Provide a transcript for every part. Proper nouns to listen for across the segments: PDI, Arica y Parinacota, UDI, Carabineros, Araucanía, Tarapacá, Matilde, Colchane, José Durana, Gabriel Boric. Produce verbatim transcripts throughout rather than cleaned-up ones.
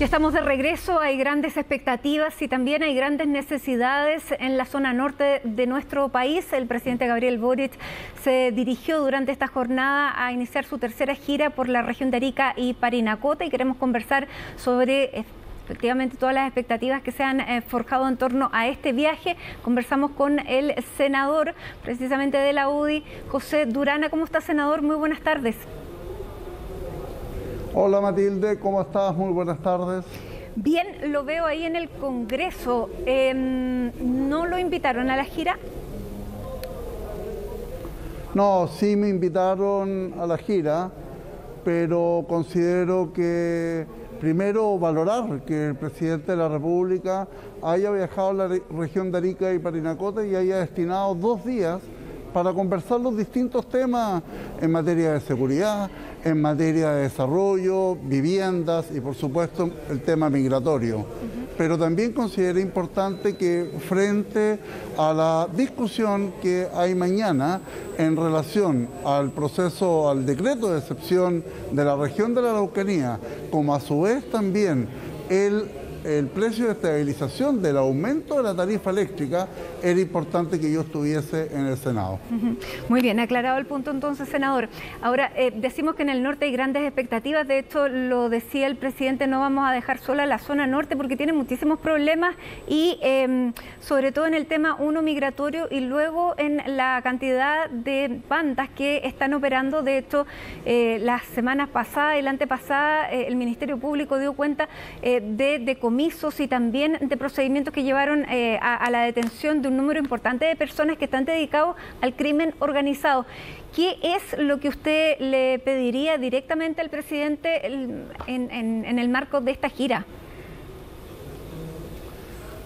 Ya estamos de regreso, hay grandes expectativas y también hay grandes necesidades en la zona norte de nuestro país. El presidente Gabriel Boric se dirigió durante esta jornada a iniciar su tercera gira por la región de Arica y Parinacota, y queremos conversar sobre efectivamente todas las expectativas que se han eh, forjado en torno a este viaje. Conversamos con el senador precisamente de la U D I, José Durana. ¿Cómo está, senador? Muy buenas tardes. Hola Matilde, ¿cómo estás? Muy buenas tardes. Bien, lo veo ahí en el Congreso. Eh, ¿No lo invitaron a la gira? No, sí me invitaron a la gira, pero considero que primero valorar que el presidente de la República haya viajado a la región de Arica y Parinacota y haya destinado dos días para conversar los distintos temas en materia de seguridad, en materia de desarrollo, viviendas y por supuesto el tema migratorio. Uh-huh. Pero también considero importante que frente a la discusión que hay mañana en relación al proceso, al decreto de excepción de la región de la Araucanía, como a su vez también el el precio de estabilización del aumento de la tarifa eléctrica, era importante que yo estuviese en el Senado. Muy bien, aclarado el punto entonces, senador. Ahora, eh, decimos que en el norte hay grandes expectativas, de hecho lo decía el presidente, no vamos a dejar sola la zona norte porque tiene muchísimos problemas y eh, sobre todo en el tema uno migratorio y luego en la cantidad de bandas que están operando. De hecho, eh, las semanas pasadas y la antepasada eh, el Ministerio Público dio cuenta eh, de, de y también de procedimientos que llevaron eh, a, a la detención de un número importante de personas que están dedicados al crimen organizado. ¿Qué es lo que usted le pediría directamente al presidente el, en, en, en el marco de esta gira?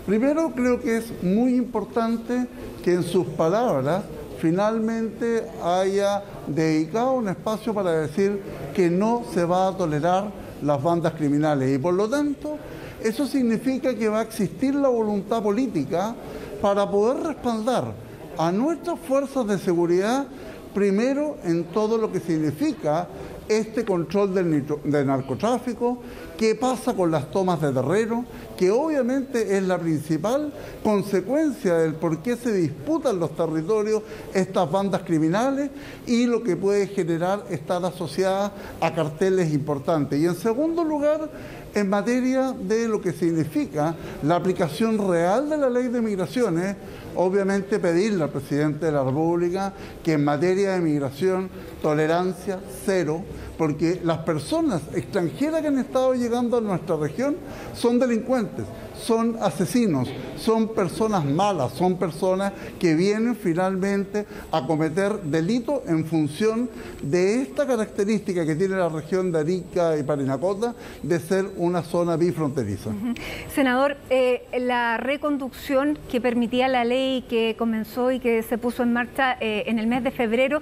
Primero, creo que es muy importante que en sus palabras finalmente haya dedicado un espacio para decir que no se va a tolerar las bandas criminales y por lo tanto eso significa que va a existir la voluntad política para poder respaldar a nuestras fuerzas de seguridad, primero en todo lo que significa este control del, del narcotráfico, qué pasa con las tomas de terreno, que obviamente es la principal consecuencia del por qué se disputan los territorios estas bandas criminales y lo que puede generar estar asociadas a carteles importantes. Y en segundo lugar, en materia de lo que significa la aplicación real de la ley de migraciones, obviamente pedirle al presidente de la República que en materia de migración tolerancia cero, porque las personas extranjeras que han estado llegando a nuestra región son delincuentes, son asesinos, son personas malas, son personas que vienen finalmente a cometer delitos en función de esta característica que tiene la región de Arica y Parinacota de ser una zona bifronteriza. Uh-huh. Senador, eh, la reconducción que permitía la ley que comenzó y que se puso en marcha eh, en el mes de febrero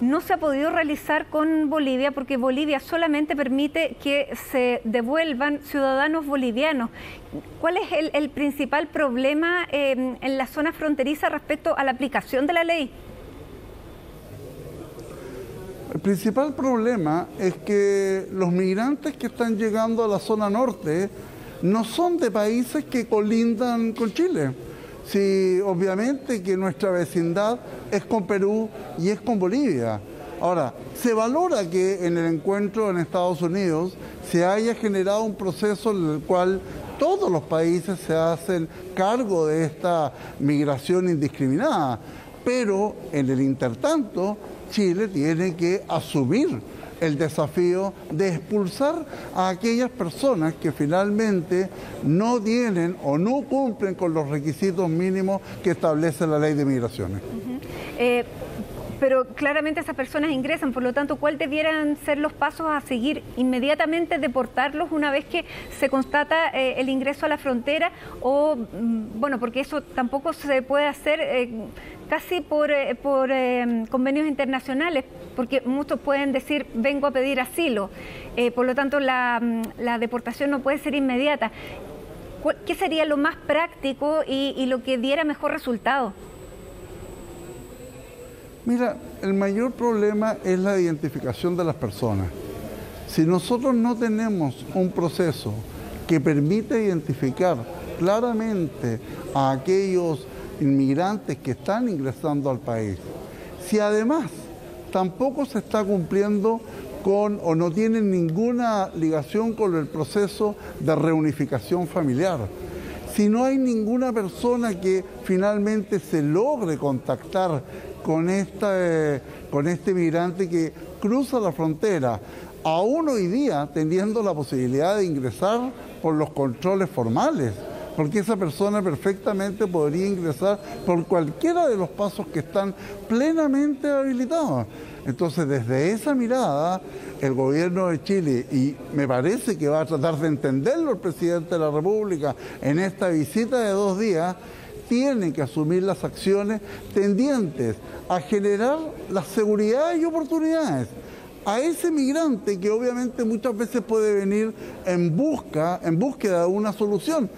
no se ha podido realizar con Bolivia porque Bolivia solamente permite que se devuelvan ciudadanos bolivianos. ¿Cuál es el, el principal problema eh, en la zona fronteriza respecto a la aplicación de la ley? El principal problema es que los migrantes que están llegando a la zona norte no son de países que colindan con Chile. Sí, obviamente que nuestra vecindad es con Perú y es con Bolivia. Ahora, se valora que en el encuentro en Estados Unidos se haya generado un proceso en el cual todos los países se hacen cargo de esta migración indiscriminada, pero en el intertanto Chile tiene que asumir el desafío de expulsar a aquellas personas que finalmente no tienen o no cumplen con los requisitos mínimos que establece la ley de migraciones. Uh-huh. eh, pero claramente esas personas ingresan, por lo tanto, ¿cuáles debieran ser los pasos a seguir? ¿Inmediatamente deportarlos una vez que se constata eh, el ingreso a la frontera? O, bueno, porque eso tampoco se puede hacer eh, casi por, eh, por eh, convenios internacionales, porque muchos pueden decir, vengo a pedir asilo, eh, por lo tanto la, la deportación no puede ser inmediata. ¿Qué sería lo más práctico y, y lo que diera mejor resultado? Mira, el mayor problema es la identificación de las personas. Si nosotros no tenemos un proceso que permite identificar claramente a aquellos inmigrantes que están ingresando al país. Si además tampoco se está cumpliendo con o no tienen ninguna ligación con el proceso de reunificación familiar, si no hay ninguna persona que finalmente se logre contactar con, esta, eh, con este migrante que cruza la frontera, aún hoy día teniendo la posibilidad de ingresar por los controles formales, porque esa persona perfectamente podría ingresar por cualquiera de los pasos que están plenamente habilitados. Entonces, desde esa mirada, el gobierno de Chile, y me parece que va a tratar de entenderlo el presidente de la República en esta visita de dos días, tiene que asumir las acciones tendientes a generar la seguridad y oportunidades a ese migrante que obviamente muchas veces puede venir en busca, en búsqueda de una solución,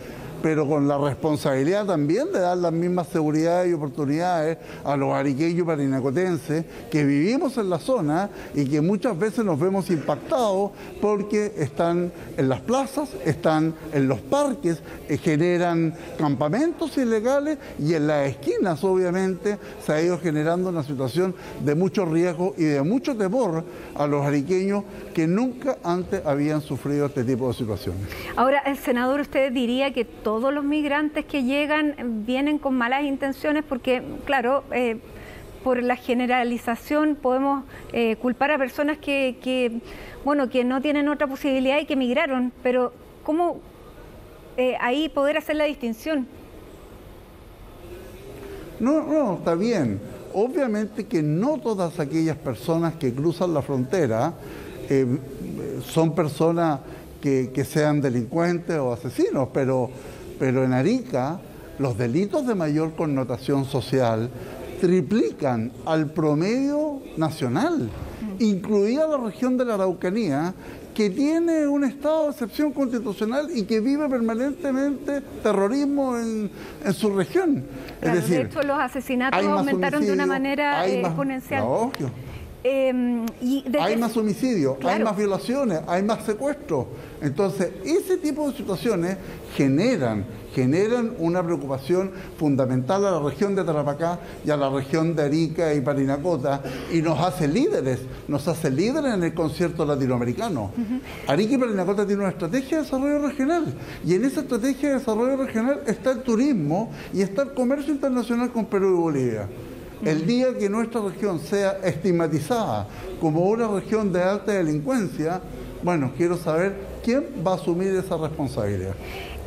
pero con la responsabilidad también de dar las mismas seguridades y oportunidades a los ariqueños y parinacotenses que vivimos en la zona y que muchas veces nos vemos impactados porque están en las plazas, están en los parques, eh, generan campamentos ilegales y en las esquinas obviamente se ha ido generando una situación de mucho riesgo y de mucho temor a los ariqueños que nunca antes habían sufrido este tipo de situaciones. Ahora, el senador, usted diría que todos los migrantes que llegan vienen con malas intenciones porque, claro, eh, por la generalización podemos eh, culpar a personas que, que, bueno, que no tienen otra posibilidad y que emigraron, pero ¿cómo eh, ahí poder hacer la distinción? No, no, está bien. Obviamente que no todas aquellas personas que cruzan la frontera eh, son personas Que, que sean delincuentes o asesinos, pero, pero en Arica los delitos de mayor connotación social triplican al promedio nacional, incluida la región de la Araucanía, que tiene un estado de excepción constitucional y que vive permanentemente terrorismo en, en su región. Claro, es decir, de hecho, los asesinatos aumentaron de una manera eh, más, exponencial. No, Eh, y de... Hay más homicidios, claro. Hay más violaciones, hay más secuestros. Entonces, ese tipo de situaciones generan, generan una preocupación fundamental a la región de Tarapacá y a la región de Arica y Parinacota, y nos hace líderes, nos hace líderes en el concierto latinoamericano. Uh-huh. Arica y Parinacota tiene una estrategia de desarrollo regional, y en esa estrategia de desarrollo regional está el turismo y está el comercio internacional con Perú y Bolivia. El día que nuestra región sea estigmatizada como una región de alta delincuencia, bueno, quiero saber quién va a asumir esa responsabilidad.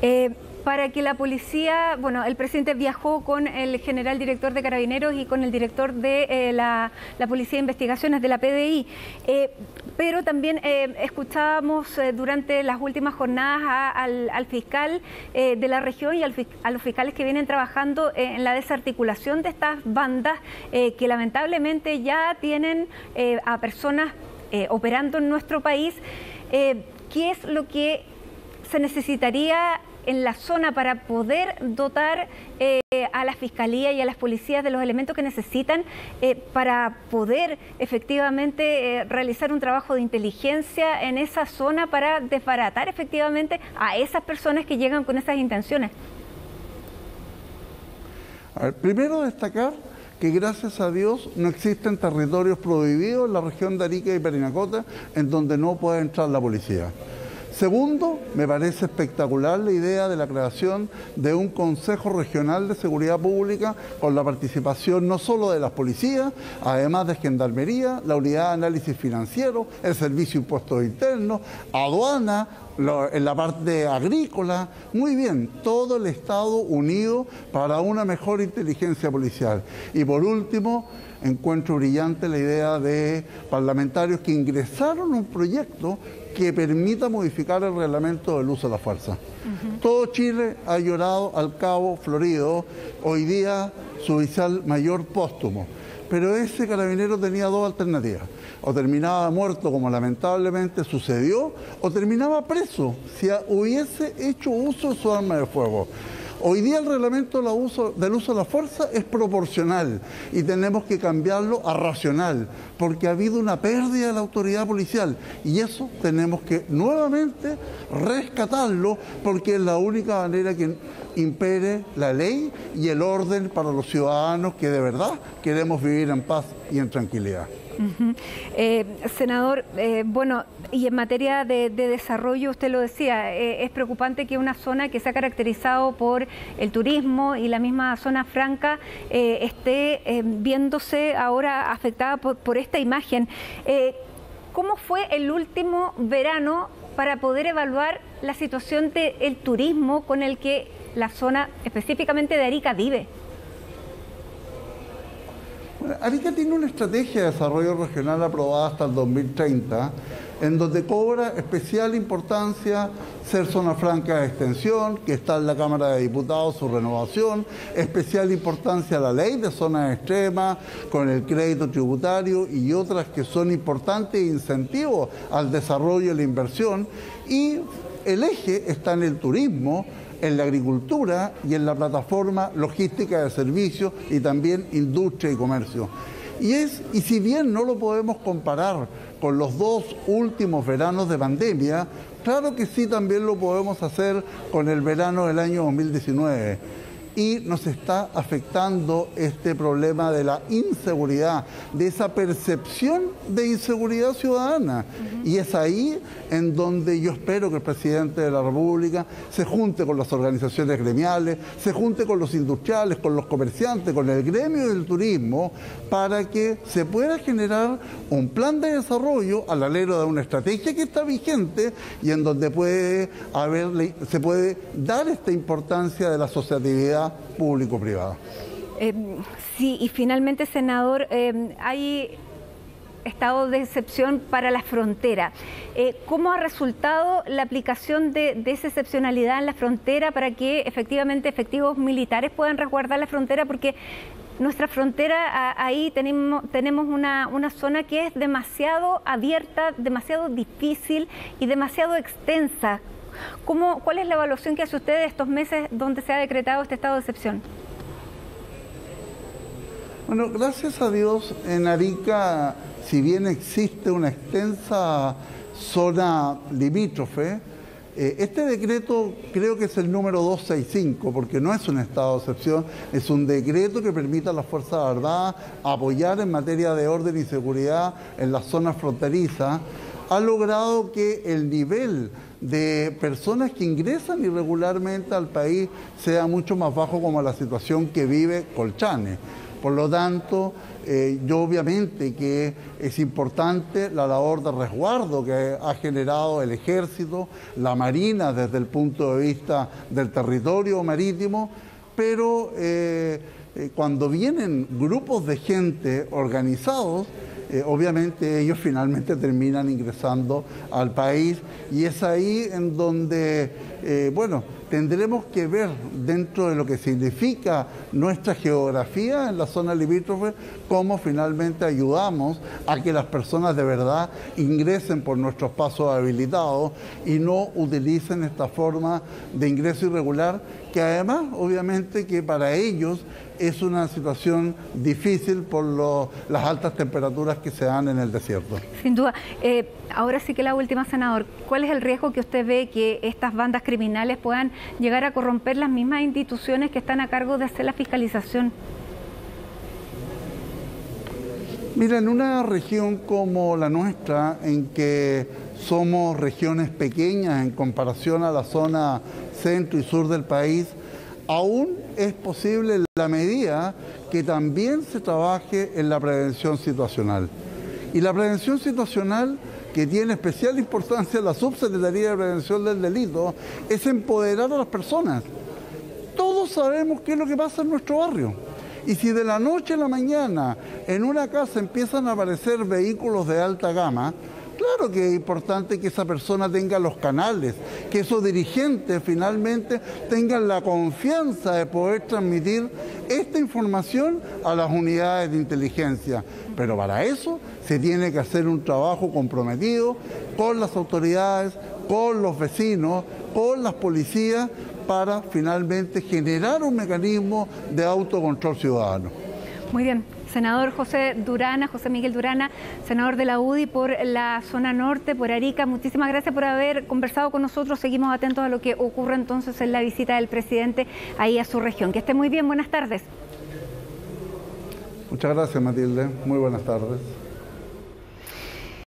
Eh, para que la policía, bueno, el presidente viajó con el general director de Carabineros y con el director de eh, la, la Policía de Investigaciones de la P D I, eh, pero también eh, escuchábamos eh, durante las últimas jornadas a, al, al fiscal eh, de la región y al, a los fiscales que vienen trabajando eh, en la desarticulación de estas bandas eh, que lamentablemente ya tienen eh, a personas eh, operando en nuestro país. Eh, ¿Qué es lo que se necesitaría en la zona para poder dotar eh, a la Fiscalía y a las policías de los elementos que necesitan eh, para poder efectivamente eh, realizar un trabajo de inteligencia en esa zona para desbaratar efectivamente a esas personas que llegan con esas intenciones? A ver, primero destacar que gracias a Dios no existen territorios prohibidos en la región de Arica y Parinacota en donde no puede entrar la policía. Segundo, me parece espectacular la idea de la creación de un Consejo Regional de Seguridad Pública con la participación no solo de las policías, además de Gendarmería, la Unidad de Análisis Financiero, el Servicio de Impuestos Internos, aduana, en la parte agrícola. Muy bien, todo el Estado unido para una mejor inteligencia policial. Y por último, encuentro brillante la idea de parlamentarios que ingresaron un proyecto que permita modificar el reglamento del uso de la fuerza. Uh-huh. Todo Chile ha llorado al cabo Florido, hoy día su oficial mayor póstumo. Pero ese carabinero tenía dos alternativas: o terminaba muerto, como lamentablemente sucedió, o terminaba preso si hubiese hecho uso de su arma de fuego. Hoy día el reglamento del uso de la fuerza es proporcional y tenemos que cambiarlo a racional, porque ha habido una pérdida de la autoridad policial y eso tenemos que nuevamente rescatarlo, porque es la única manera que impere la ley y el orden para los ciudadanos que de verdad queremos vivir en paz y en tranquilidad. Uh-huh. eh, senador, eh, bueno, y en materia de, de desarrollo, usted lo decía, eh, es preocupante que una zona que se ha caracterizado por el turismo y la misma zona franca eh, esté eh, viéndose ahora afectada por, por esta imagen. Eh, ¿Cómo fue el último verano para poder evaluar la situación del turismo con el que la zona específicamente de Arica vive? Arica tiene una estrategia de desarrollo regional aprobada hasta el dos mil treinta, en donde cobra especial importancia ser zona franca de extensión, que está en la Cámara de Diputados su renovación, especial importancia la ley de zonas extremas, con el crédito tributario y otras que son importantes incentivos al desarrollo y la inversión, y el eje está en el turismo, en la agricultura y en la plataforma logística de servicios y también industria y comercio. Y, es, y si bien no lo podemos comparar con los dos últimos veranos de pandemia, claro que sí también lo podemos hacer con el verano del año dos mil diecinueve. Y nos está afectando este problema de la inseguridad, de esa percepción de inseguridad ciudadana. Uh-huh. Y es ahí en donde yo espero que el presidente de la República se junte con las organizaciones gremiales, se junte con los industriales, con los comerciantes, con el gremio del turismo, para que se pueda generar un plan de desarrollo al alero de una estrategia que está vigente y en donde puede haber, se puede dar esta importancia de la asociatividad público-privada. Eh, sí, y finalmente, senador, eh, hay estado de excepción para la frontera. Eh, ¿Cómo ha resultado la aplicación de, de esa excepcionalidad en la frontera para que efectivamente efectivos militares puedan resguardar la frontera? Porque nuestra frontera, a, ahí tenemos, tenemos una, una zona que es demasiado abierta, demasiado difícil y demasiado extensa. ¿Cómo, ¿Cuál es la evaluación que hace usted de estos meses donde se ha decretado este estado de excepción? Bueno, gracias a Dios en Arica, si bien existe una extensa zona limítrofe, eh, este decreto creo que es el número doscientos sesenta y cinco, porque no es un estado de excepción, es un decreto que permite a las Fuerzas Armadas apoyar en materia de orden y seguridad en las zonas fronterizas. Ha logrado que el nivel de personas que ingresan irregularmente al país sea mucho más bajo, como la situación que vive Colchane. Por lo tanto, eh, yo obviamente que es importante la labor de resguardo que ha generado el Ejército, la Marina desde el punto de vista del territorio marítimo, pero eh, eh, cuando vienen grupos de gente organizados, Eh, obviamente ellos finalmente terminan ingresando al país y es ahí en donde, eh, bueno, tendremos que ver dentro de lo que significa nuestra geografía en la zona limítrofe cómo finalmente ayudamos a que las personas de verdad ingresen por nuestros pasos habilitados y no utilicen esta forma de ingreso irregular, que además obviamente que para ellos es una situación difícil por lo, las altas temperaturas que se dan en el desierto. Sin duda. Eh, ahora sí que la última, senador. ¿Cuál es el riesgo que usted ve que estas bandas criminales puedan llegar a corromper las mismas instituciones que están a cargo de hacer la fiscalización? Mira, en una región como la nuestra, en que somos regiones pequeñas en comparación a la zona centro y sur del país, aún es posible en la medida que también se trabaje en la prevención situacional. Y la prevención situacional, que tiene especial importancia en la Subsecretaría de Prevención del Delito, es empoderar a las personas. Todos sabemos qué es lo que pasa en nuestro barrio. Y si de la noche a la mañana en una casa empiezan a aparecer vehículos de alta gama, claro que es importante que esa persona tenga los canales, que esos dirigentes finalmente tengan la confianza de poder transmitir esta información a las unidades de inteligencia. Pero para eso se tiene que hacer un trabajo comprometido con las autoridades, con los vecinos, o las policías para finalmente generar un mecanismo de autocontrol ciudadano. Muy bien. Senador José Durana, José Miguel Durana, senador de la U D I por la zona norte, por Arica, muchísimas gracias por haber conversado con nosotros. Seguimos atentos a lo que ocurre entonces en la visita del presidente ahí a su región. Que esté muy bien, buenas tardes. Muchas gracias, Matilde, muy buenas tardes.